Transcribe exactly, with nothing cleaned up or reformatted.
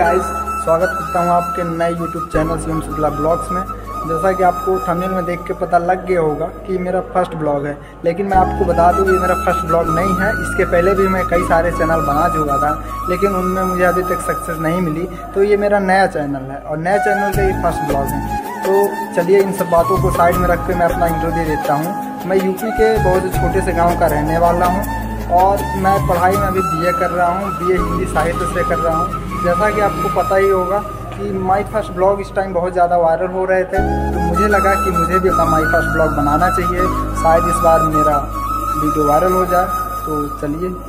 Guys, स्वागत करता हूँ आपके नए YouTube channel Shivam Shukla blogs में। जैसा कि आपको थंबनेल में देख के पता लग गया होगा कि मेरा फर्स्ट ब्लॉग है, लेकिन मैं आपको बता दूँ ये मेरा फर्स्ट ब्लॉग नहीं है। इसके पहले भी मैं कई सारे चैनल बना चुका था, लेकिन उनमें मुझे अभी तक सक्सेस नहीं मिली। तो ये मेरा नया चैनल है और नया चैनल का ये फर्स्ट ब्लॉग है। तो चलिए इन सब बातों को साइड में रख के मैं अपना इंट्रो दे देता हूँ। मैं यूपी के बहुत छोटे से गाँव का रहने वाला हूँ और मैं पढ़ाई में अभी बीए कर रहा हूँ, बीए हिंदी साहित्य से कर रहा हूँ। जैसा कि आपको पता ही होगा कि माई फर्स्ट ब्लॉग इस टाइम बहुत ज़्यादा वायरल हो रहे थे, तो मुझे लगा कि मुझे भी अपना माई फर्स्ट ब्लॉग बनाना चाहिए, शायद इस बार मेरा वीडियो वायरल हो जाए। तो चलिए